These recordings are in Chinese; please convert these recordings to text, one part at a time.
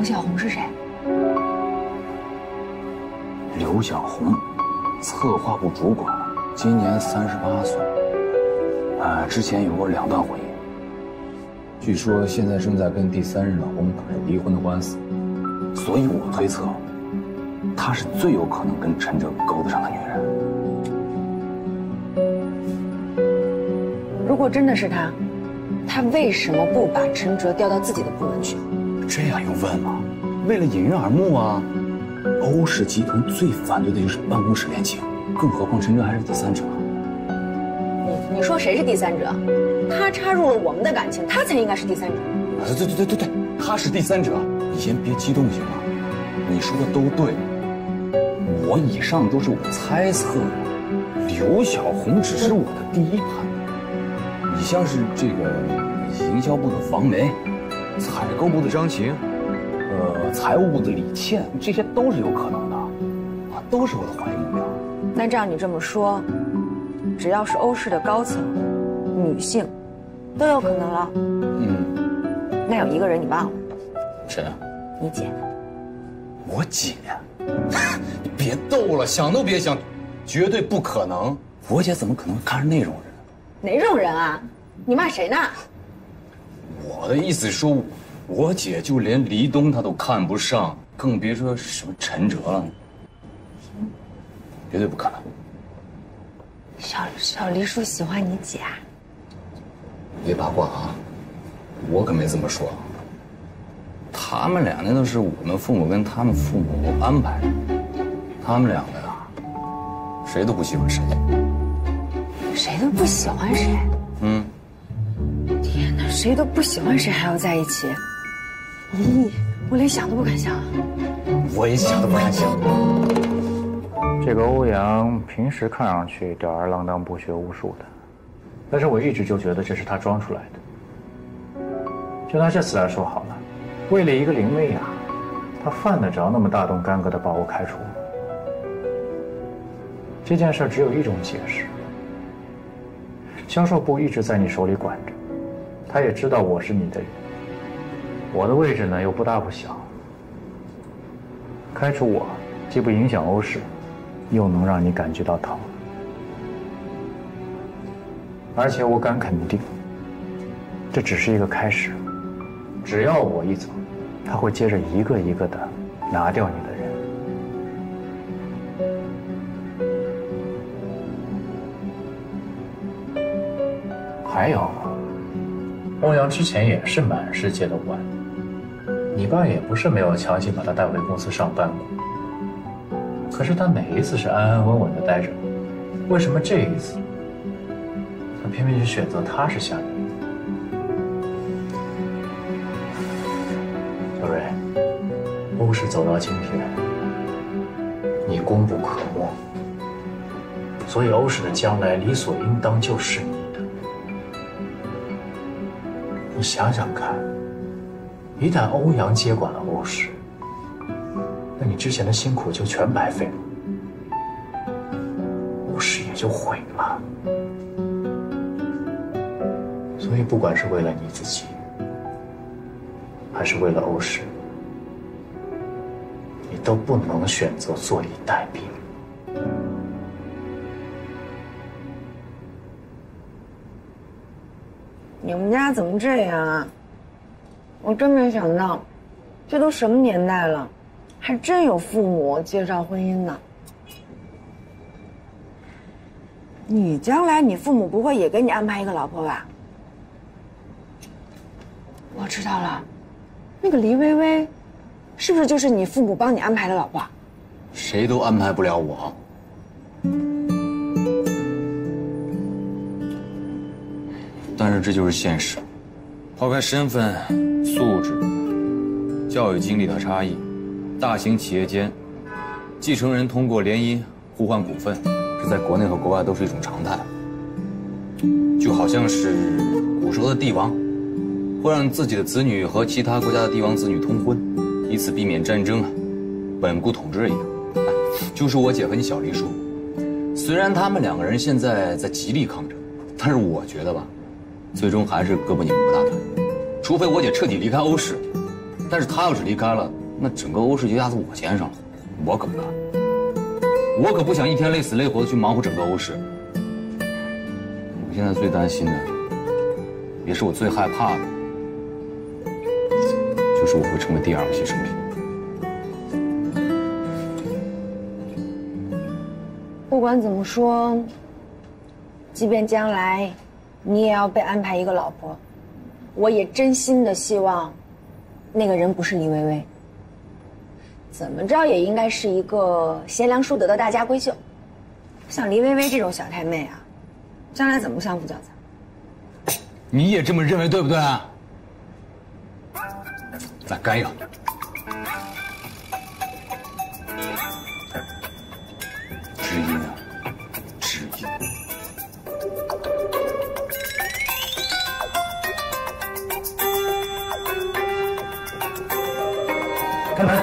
刘小红是谁？刘小红，策划部主管，今年38岁。之前有过2段婚姻，据说现在正在跟第三任老公打着离婚的官司，所以我推测，她是最有可能跟陈哲勾得上的女人。如果真的是她，她为什么不把陈哲调到自己的部门去？ 这样用问吗？为了掩人耳目啊！欧氏集团最反对的就是办公室恋情，更何况陈哲还是第三者。你说谁是第三者？他插入了我们的感情，他才应该是第三者。对，他是第三者。你先别激动行吗？你说的都对，我以上都是我猜测的，刘小红只是我的第一盘。你像是这个营销部的王梅。 采购部的张晴，财务部的李倩，这些都是有可能的，啊，都是我的怀疑目标。那照你这么说，只要是欧氏的高层，女性，都有可能了。嗯，那有一个人你忘了，谁啊？你姐。我姐？你别逗了，想都别想，绝对不可能。我姐怎么可能看上那种人？哪种人啊？你骂谁呢？ 我的意思是说，我姐就连黎东她都看不上，更别说什么陈哲了。绝对不可能。小黎叔喜欢你姐啊？别八卦啊，我可没这么说。他们俩那都是我们父母跟他们父母安排的，他们两个呀，谁都不喜欢谁。谁都不喜欢谁？嗯。 天哪，谁都不喜欢谁还要在一起？咦，我连想都不敢想。我也想都不敢想。这个欧阳平时看上去吊儿郎当、不学无术的，但是我一直就觉得这是他装出来的。就拿这次来说好了，为了一个林薇娅，他犯得着那么大动干戈的把我开除？这件事只有一种解释：销售部一直在你手里管着。 他也知道我是你的人，我的位置呢又不大不小。开除我，既不影响欧氏，又能让你感觉到疼。而且我敢肯定，这只是一个开始。只要我一走，他会接着一个一个的拿掉你的人。还有。 欧阳之前也是满世界的玩，你爸也不是没有强行把他带回公司上班过。可是他每一次是安安稳稳的待着，为什么这一次，他偏偏就选择他是下人？小蕊，欧氏走到今天，你功不可没，所以欧氏的将来理所应当就是你。 你想想看，一旦欧阳接管了欧氏，那你之前的辛苦就全白费了，欧氏也就毁了。所以，不管是为了你自己，还是为了欧氏，你都不能选择坐以待毙。 你们家怎么这样啊？我真没想到，这都什么年代了，还真有父母介绍婚姻呢。你将来你父母不会也给你安排一个老婆吧？我知道了，那个黎薇薇，是不是就是你父母帮你安排的老婆？谁都安排不了我。 但是这就是现实，抛开身份、素质、教育经历的差异，大型企业间，继承人通过联姻互换股份，这在国内和国外都是一种常态。就好像是古时候的帝王，会让自己的子女和其他国家的帝王子女通婚，以此避免战争，稳固统治一样。就是我姐和你小黎叔，虽然他们两个人现在在极力抗争，但是我觉得吧。 最终还是胳膊拧不过大腿，除非我姐彻底离开欧氏，但是他要是离开了，那整个欧氏就压在我肩上了，我可不干。我可不想一天累死累活的去忙活整个欧氏。我现在最担心的，也是我最害怕的，就是我会成为第二个牺牲品。不管怎么说，即便将来你也要被安排一个老婆，我也真心的希望。 那个人不是李薇薇，怎么着也应该是一个贤良淑德的大家闺秀。像李薇薇这种小太妹啊，将来怎么相夫教子？你也这么认为，对不对啊？咱干一个！知音啊，知音。 开门。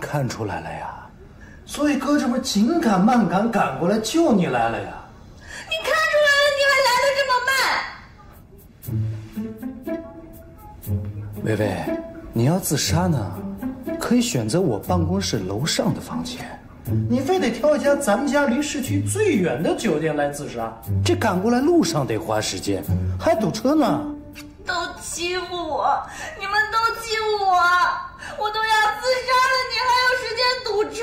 看出来了呀，所以哥这不是紧赶慢赶赶过来救你来了呀。你看出来了，你还来得这么慢。薇薇，你要自杀呢，可以选择我办公室楼上的房间。你非得挑一家咱们家离市区最远的酒店来自杀，这赶过来路上得花时间，还堵车呢。都欺负我，你们都欺负我。 我都要自杀了，你还有时间堵车？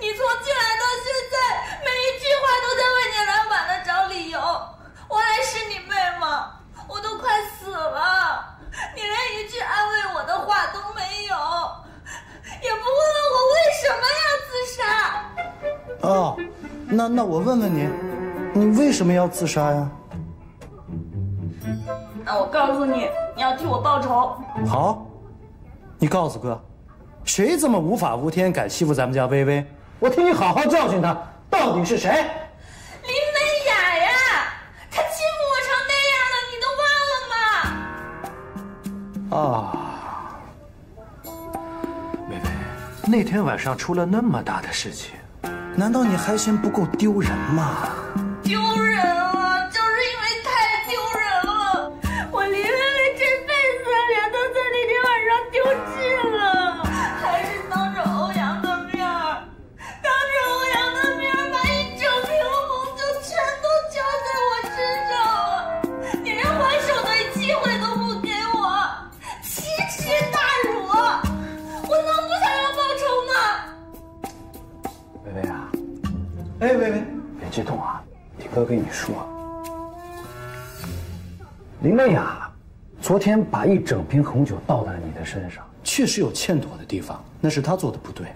你从进来到现在，每一句话都在为你来晚了找理由。我还是你妹吗？我都快死了，你连一句安慰我的话都没有，也不问问我为什么要自杀。哦，那我问问你，你为什么要自杀呀？那我告诉你，你要替我报仇。好。 你告诉哥，谁这么无法无天，敢欺负咱们家薇薇？我替你好好教训他，到底是谁？林美雅呀，她欺负我成那样了，你都忘了吗？啊，薇薇，那天晚上出了那么大的事情，难道你还嫌不够丢人吗？丢人啊，就是因为太丢人了，我林薇。 丢尽了，还是当着欧阳的面儿，当着欧阳的面儿把一整瓶红酒全都浇在我身上了，你连还手的机会都不给我，奇耻大辱！我能不想要报仇吗？薇薇啊，哎，薇薇，别激动啊，你哥跟你说，林妹啊。昨天把一整瓶红酒倒在了你的身上，确实有欠妥的地方，那是他做的不对。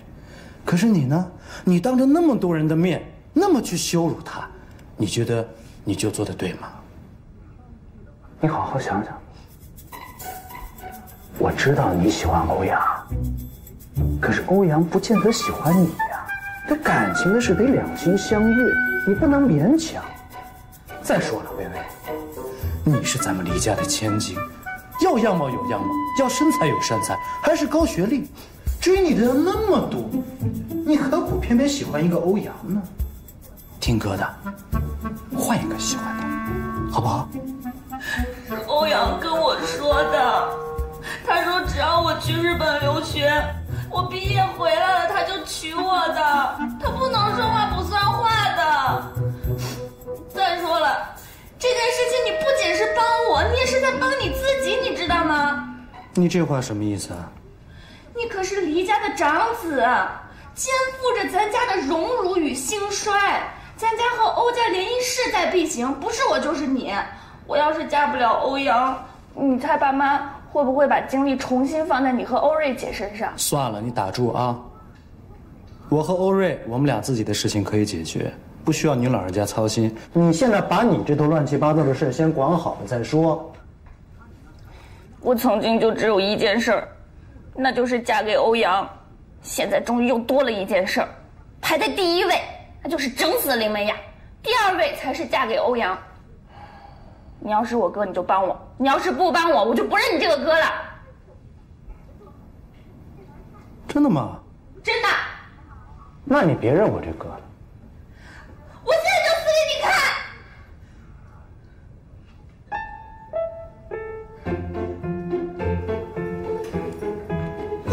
可是你呢？你当着那么多人的面，那么去羞辱他，你觉得你就做得对吗？你好好想想。我知道你喜欢欧阳，可是欧阳不见得喜欢你呀。这感情的事得两心相悦，你不能勉强。再说了，薇薇。 你是咱们黎家的千金，要样貌有样貌，要身材有身材，还是高学历。至于你的人那么多，你何苦偏偏喜欢一个欧阳呢？听哥的，换一个喜欢的，好不好？欧阳跟我说的，他说只要我去日本留学，我毕业回来了他就娶我的，他不能说话不算话的。再说了。 这件事情你不仅是帮我，你也是在帮你自己，你知道吗？你这话什么意思啊？你可是黎家的长子，肩负着咱家的荣辱与兴衰，咱家和欧家联姻势在必行，不是我就是你。我要是嫁不了欧阳，你猜爸妈会不会把精力重新放在你和欧瑞姐身上？算了，你打住啊！我和欧瑞，我们俩自己的事情可以解决。 不需要你老人家操心。你现在把你这头乱七八糟的事先管好了再说。我曾经就只有一件事儿，那就是嫁给欧阳。现在终于又多了一件事儿，排在第一位，那就是整死林美雅；第二位才是嫁给欧阳。你要是我哥，你就帮我；你要是不帮我，我就不认你这个哥了。真的吗？真的。那你别认我这哥了。 我现在就死给你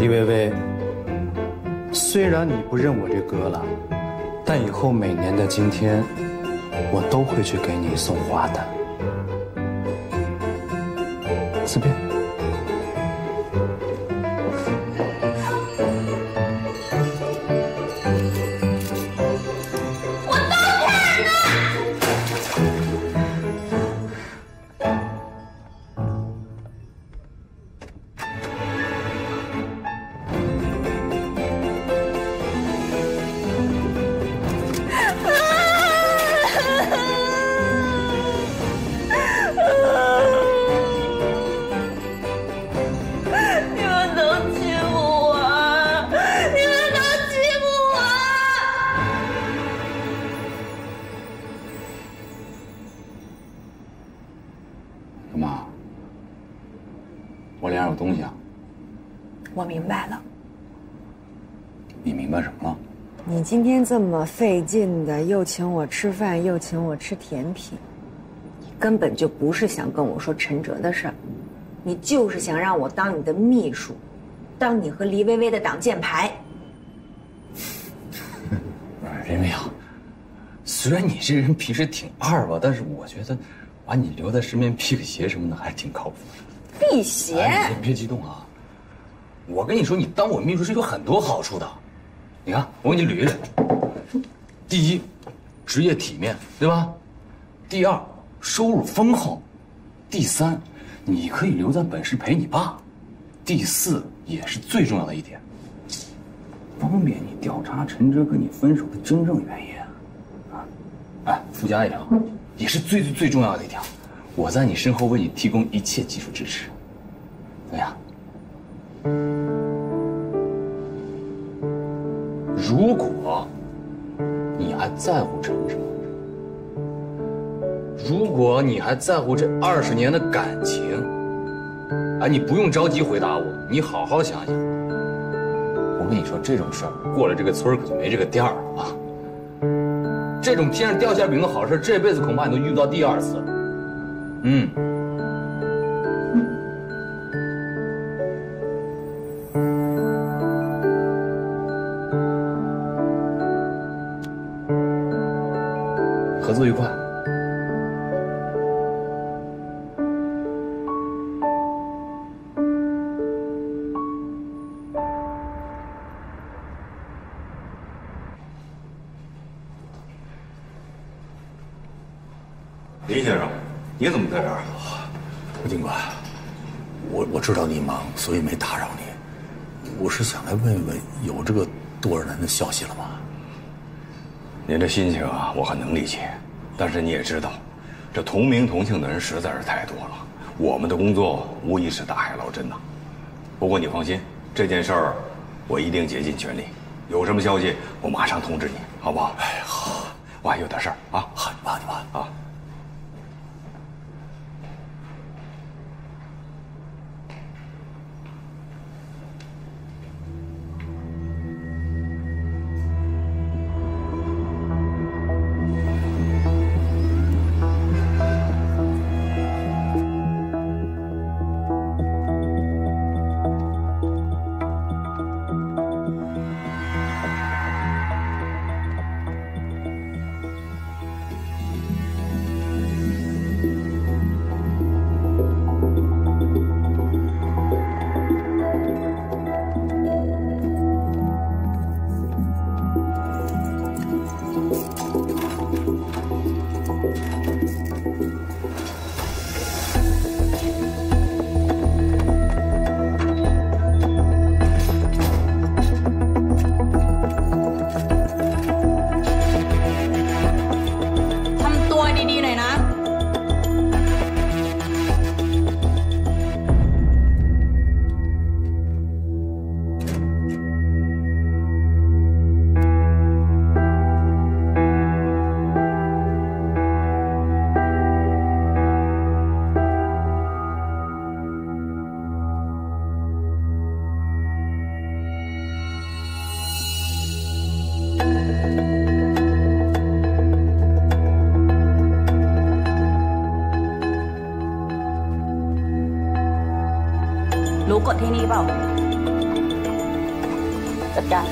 看！李薇薇，虽然你不认我这哥了，但以后每年的今天，我都会去给你送花的。自便。 今天这么费劲的，又请我吃饭，又请我吃甜品，你根本就不是想跟我说陈哲的事儿，你就是想让我当你的秘书，当你和黎薇薇的挡箭牌。林薇娅，虽然你这人平时挺二吧，但是我觉得把你留在身边辟个邪什么的还是挺靠谱的。辟邪？哎，你别激动啊！我跟你说，你当我秘书是有很多好处的。 你看，我给你捋一捋。第一，职业体面，对吧？第二，收入丰厚。第三，你可以留在本市陪你爸。第四，也是最重要的一点，方便你调查陈哲跟你分手的真正原因。啊，哎，附加一条，也是最重要的一条，我在你身后为你提供一切技术支持。怎么样？ 如果你还在乎陈哲，如果你还在乎这20年的感情，哎，你不用着急回答我，你好好想想。我跟你说，这种事儿过了这个村可就没这个店儿了啊！这种天上掉馅饼的好事，这辈子恐怕你都遇不到第二次。嗯。 合作愉快。林先生，你怎么在这儿？吴警官，我知道你忙，所以没打扰你。我是想来问一问，有这个杜尔南的消息了吗？您的心情啊，我很能理解。但是你也知道，这同名同姓的人实在是太多了。我们的工作无疑是大海捞针呐。不过你放心，这件事儿我一定竭尽全力。有什么消息，我马上通知你，好不好？哎，好。我还有点事儿啊。好，你忙，你忙啊。 กดที่นี่เปล่าจัดการ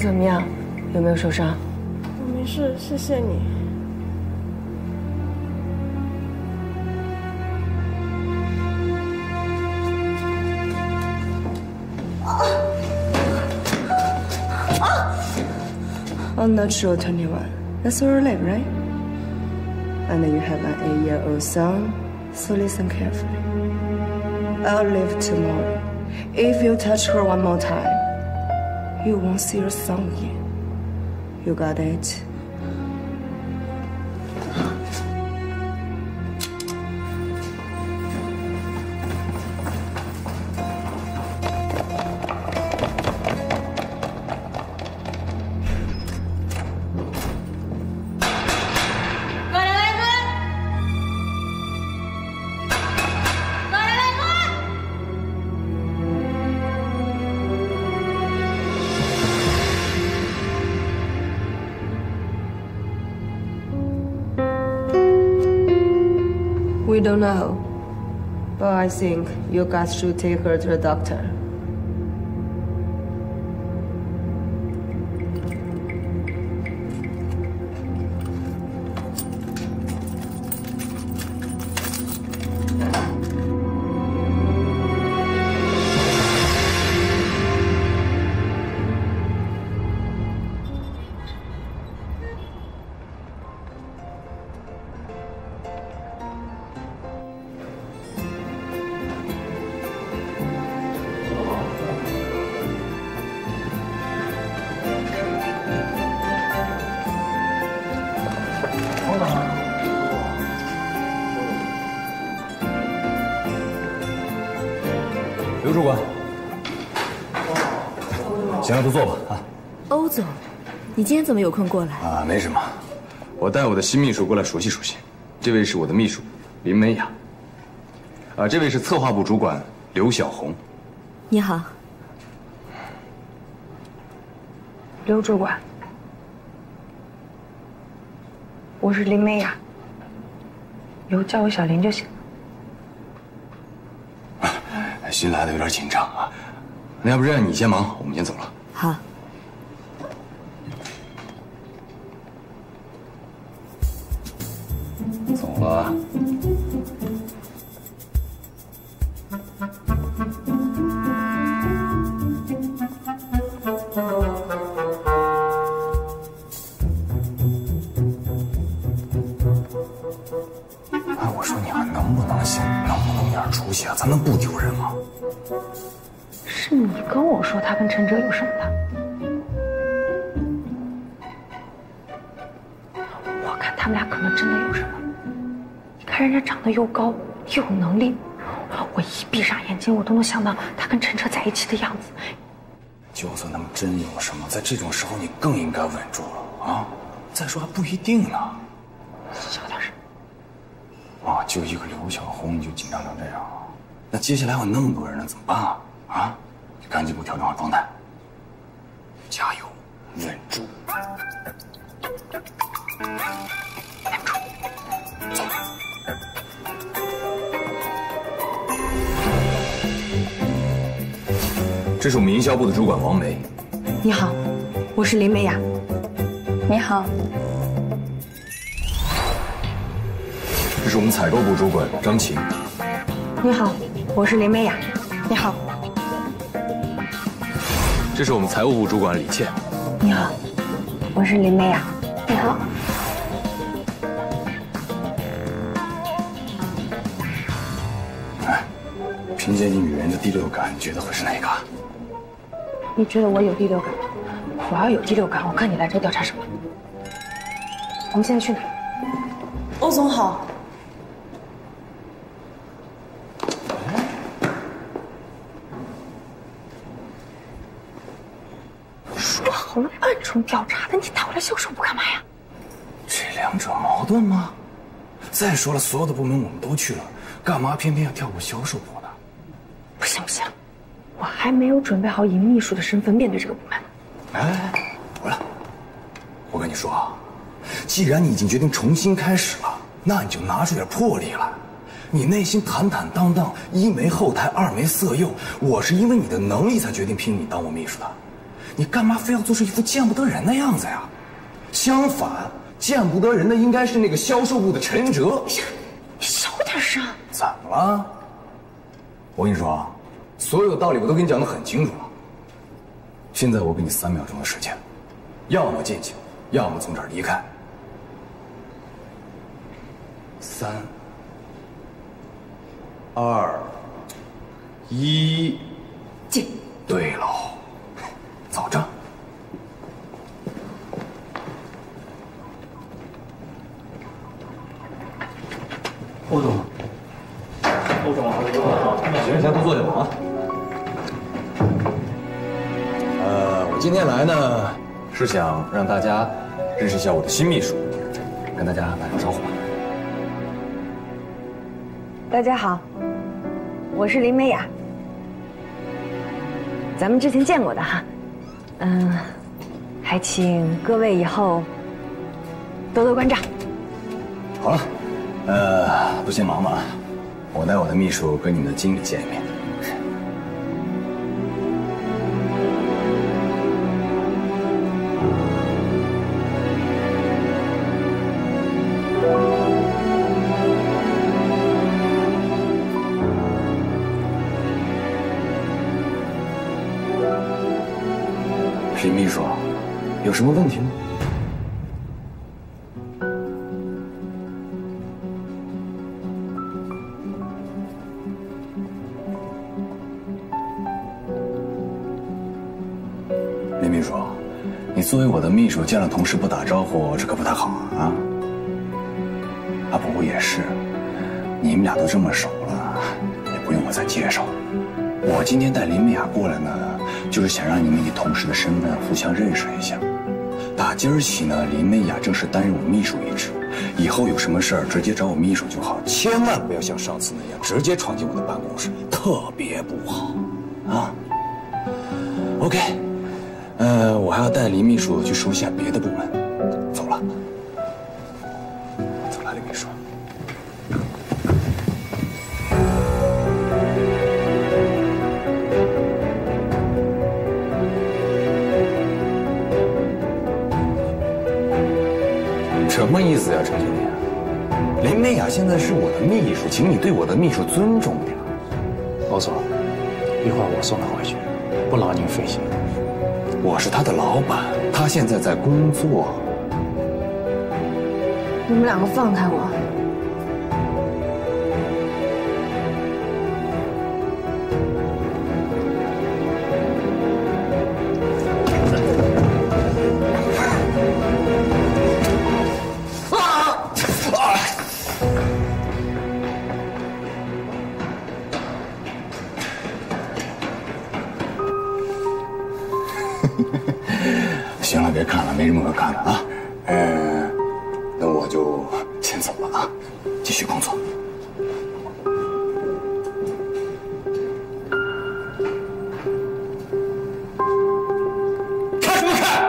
怎么样？有没有受伤？我没事，谢谢你。I'm not sure 21. That's your name, right? And you have an 8-year-old son, so listen carefully. I'll leave tomorrow. If you touch her one more time. You won't see your son again. You got it? I don't know, but I think you guys should take her to the doctor. 刘主管，行了，都坐吧啊。欧总，你今天怎么有空过来啊？没什么，我带我的新秘书过来熟悉熟悉。这位是我的秘书林美雅，啊，这位是策划部主管刘小红。你好，刘主管，我是林美雅，以后叫我小林就行。 新来的有点紧张啊，那要不这样，你先忙，我们先走了。好。走了。哎，我说你们能不能行，能不能有点出息啊？咱们不丢人吗？ 是你跟我说他跟陈哲有什么的？我看他们俩可能真的有什么。你看人家长得又高又有能力，我一闭上眼睛，我都能想到他跟陈哲在一起的样子。就算他们真有什么，在这种时候你更应该稳住了啊！再说还不一定呢。小点声。哇，就一个刘小红你就紧张成这样啊？那接下来有那么多人了，怎么办啊？ 啊！你赶紧给我调整好状态，加油，稳住，稳住，走。这是我们营销部的主管王梅。你好，我是林美雅。你好。这是我们采购部主管张琴。你好，我是林美雅。你好。 这是我们财务部主管李倩。你好，我是林美雅。你好。哎，凭借你女人的第六感，你觉得会是哪个？你觉得我有第六感？我要有第六感，我看你来这调查什么？我们现在去哪？欧总好。好了，暗中调查的，你带我来销售部干嘛呀？这两者矛盾吗？再说了，所有的部门我们都去了，干嘛偏偏要跳过销售部呢？不行不行，我还没有准备好以秘书的身份面对这个部门。哎，回来！我跟你说啊，既然你已经决定重新开始了，那你就拿出点魄力来。你内心坦坦荡荡，一没后台，二没色诱。我是因为你的能力才决定聘你当我秘书的。 你干嘛非要做出一副见不得人的样子呀？相反，见不得人的应该是那个销售部的陈哲。哎呀，你小点声！怎么了？我跟你说啊，所有道理我都跟你讲得很清楚了。现在我给你3秒钟的时间，要么进去，要么从这儿离开。3、2、1，进。对喽。 走着。欧总，欧总，行，先都坐下吧啊。我今天来呢，是想让大家认识一下我的新秘书，跟大家打个招呼吧。大家好，我是林美雅，咱们之前见过的哈。 嗯，还请各位以后多多关照。好了，都先忙吧啊，我带我的秘书跟你们的经理见一面。林秘书，有什么问题吗？林秘书，你作为我的秘书，见了同事不打招呼，这可不太好啊！啊，不过也是，你们俩都这么熟了，也不用我再介绍了。我今天带林美雅过来呢，就是想让你们以同事的身份互相认识一下。打今儿起呢，林美雅正式担任我秘书一职，以后有什么事儿直接找我秘书就好，千万不要像上次那样直接闯进我的办公室，特别不好啊。OK， 我还要带林秘书去熟悉一下别的部门，走了。 什么意思呀，陈经理？林美雅现在是我的秘书，请你对我的秘书尊重点。老总，一会儿我送她回去，不劳您费心。我是她的老板，她现在在工作。你们两个放开我！行了，别看了，没什么可看的啊。那我就先走了啊，继续工作。看什么看？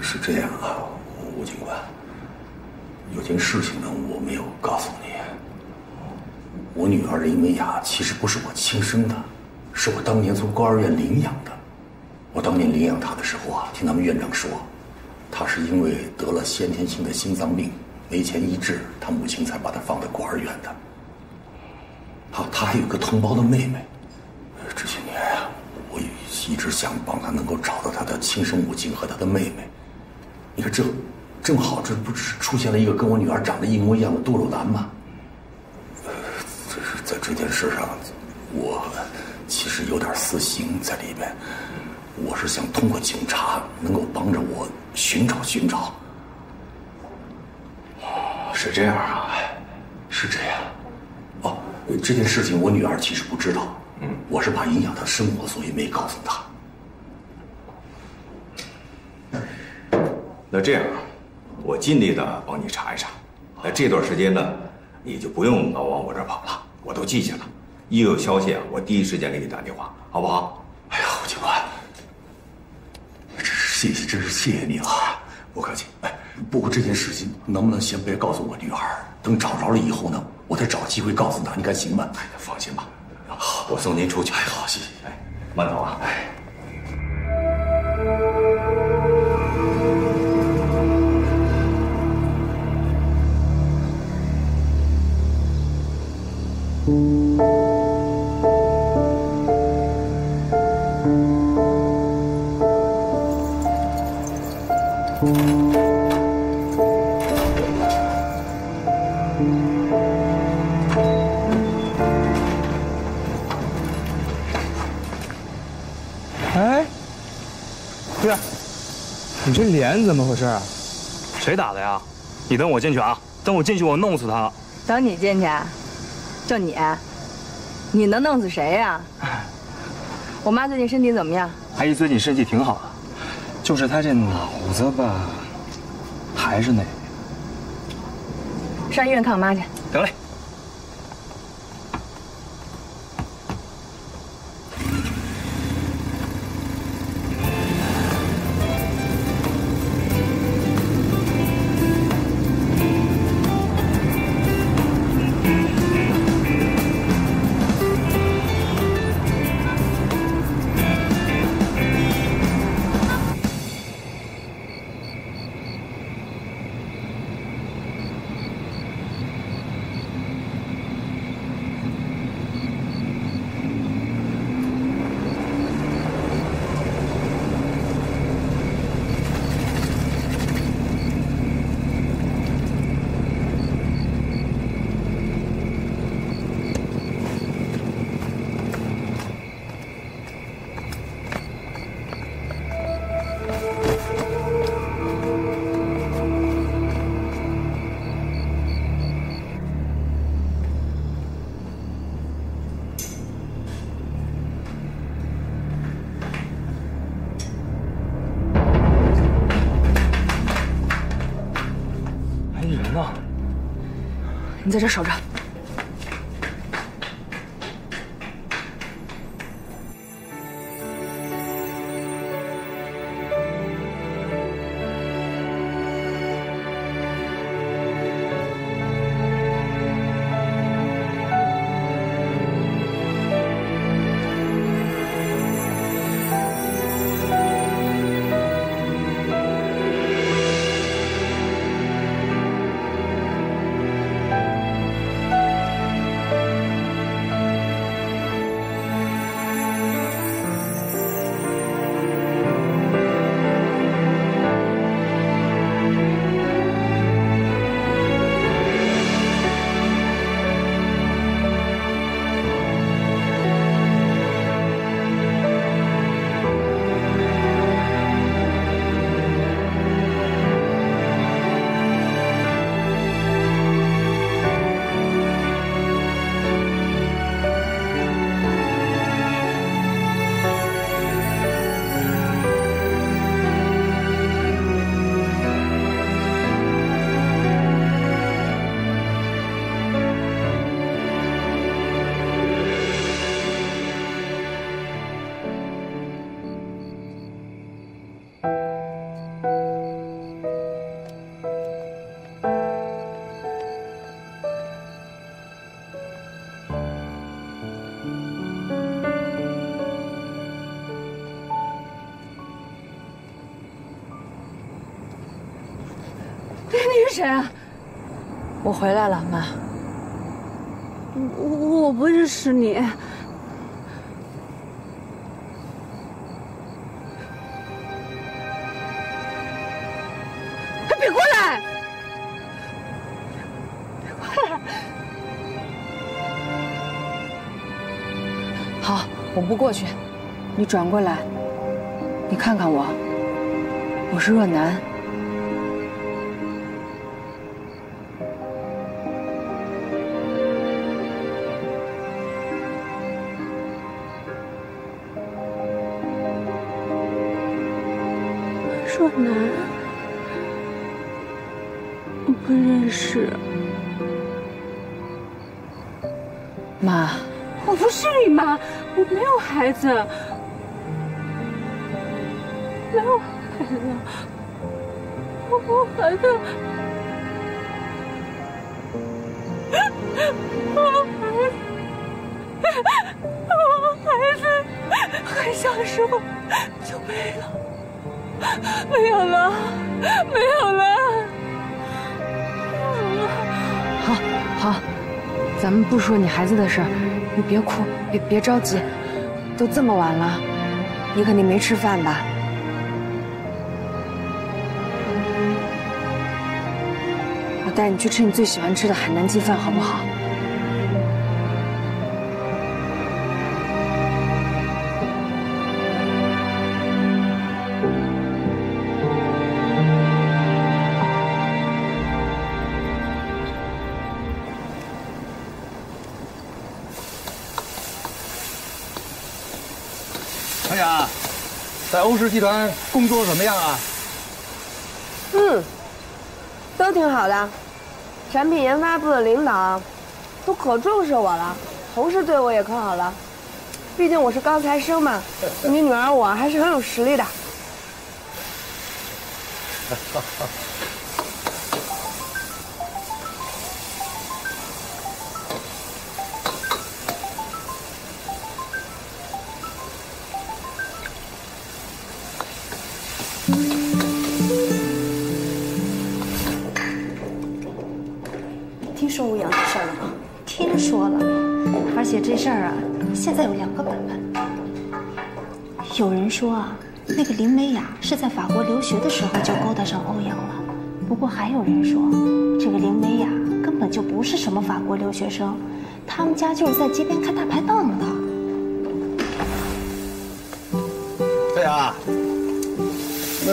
是这样啊，吴警官，有件事情呢，我没有告诉你。我女儿林美雅其实不是我亲生的，是我当年从孤儿院领养的。我当年领养她的时候啊，听咱们院长说，她是因为得了先天性的心脏病，没钱医治，她母亲才把她放在孤儿院的。好，她还有个同胞的妹妹，这些年啊，我一直想帮她能够找到她的亲生母亲和她的妹妹。 你看，这正好，这不是出现了一个跟我女儿长得一模一样的堕落男吗？这是在这件事上，我其实有点私心在里边。我是想通过警察能够帮着我寻找。是这样啊，是这样。哦，这件事情我女儿其实不知道，我是怕影响她生活，所以没告诉她。 那这样啊，我尽力的帮你查一查。那这段时间呢，你就不用老往我这儿跑了，我都记下了。一有消息啊，我第一时间给你打电话，好不好？哎呀，吴警官，真是谢谢你啊！不客气。哎，不过这件事情能不能先别告诉我女儿？等找着了以后呢，我再找机会告诉她，你看行吗？哎呀，放心吧。好，我送您出去。哎，好，谢谢。哎，慢走啊。哎。 哎，对啊，你这脸怎么回事啊？谁打的呀？你等我进去啊！等我进去，我弄死他！等你进去？就你？ 你能弄死谁呀？我妈最近身体怎么样？阿姨最近身体挺好的，就是她这脑子吧，还是那个。上医院看我妈去。得嘞。能啊！你在这守着。 谁啊？我回来了，妈。我不认识你。别过来！别过来！好，我不过去，你转过来，你看看我，我是若男。 若男，我不认识。妈，我不是你妈，我没有孩子，没有孩子，我怀的，我孩子很小的时候就没了。 没有了，没有了。好，好，咱们不说你孩子的事儿，你别哭，别着急，都这么晚了，你肯定没吃饭吧？我带你去吃你最喜欢吃的海南鸡饭，好不好？ 哎呀，在欧氏集团工作怎么样啊？嗯，都挺好的，产品研发部的领导都可重视我了，同事对我也可好了。毕竟我是高材生嘛，你女儿我还是很有实力的。听说吴阳这事儿了吗？听说了，而且这事儿啊，现在有2个版本。有人说啊，那个林美雅是在法国留学的时候就勾搭上欧阳了，不过还有人说，这个林美雅根本就不是什么法国留学生，他们家就是在街边开大排档的。对啊。 那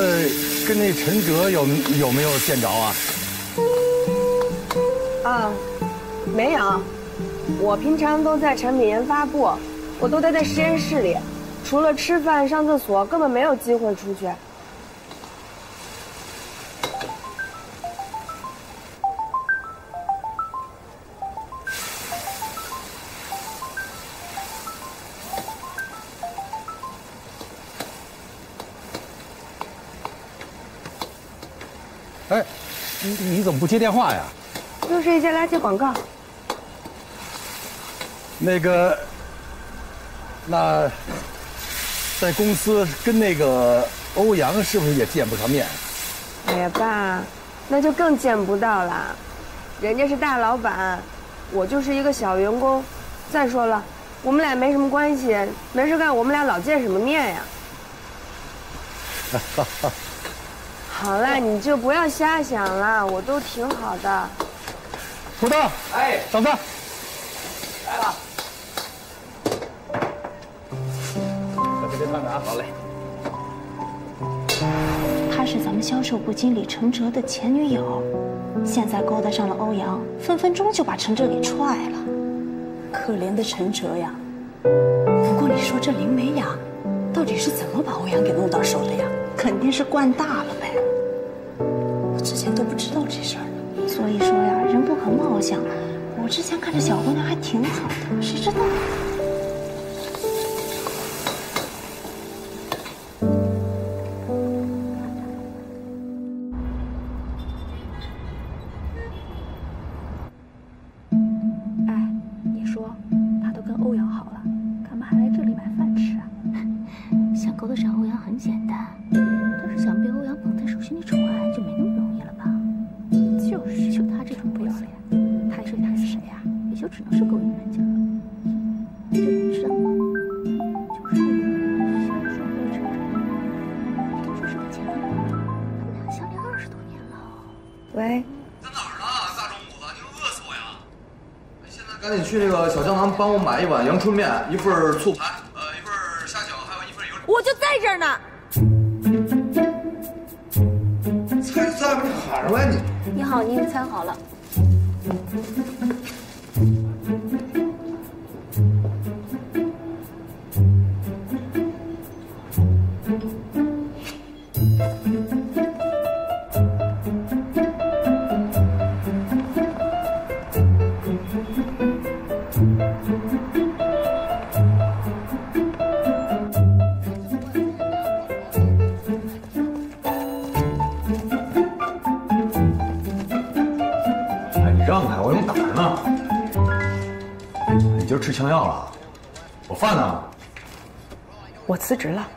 跟那陈哲有没有见着啊？啊，没有。我平常都在产品研发部，我都待在实验室里，除了吃饭、上厕所，根本没有机会出去。哎，你怎么不接电话呀？就是一些垃圾广告。那在公司跟那个欧阳是不是也见不上面？哎呀，爸，那就更见不到了。人家是大老板，我就是一个小员工。再说了，我们俩没什么关系，没事干我们俩老见什么面呀？好了，你就不要瞎想了，我都挺好的。土豆，哎，嫂子，来了。 好嘞，她是咱们销售部经理陈哲的前女友，现在勾搭上了欧阳，分分钟就把陈哲给踹了。可怜的陈哲呀！不过你说这林梅雅，到底是怎么把欧阳给弄到手的呀？肯定是惯大了呗。我之前都不知道这事儿呢。所以说呀，人不可貌相。我之前看这小姑娘还挺好的，谁知道？ 帮我买一碗阳春面，一份醋排，一份虾饺，还有一份油。我就在这儿呢。菜在不是喊出来你？你好，您的餐好了。吃枪药了，我饭呢？我辞职了。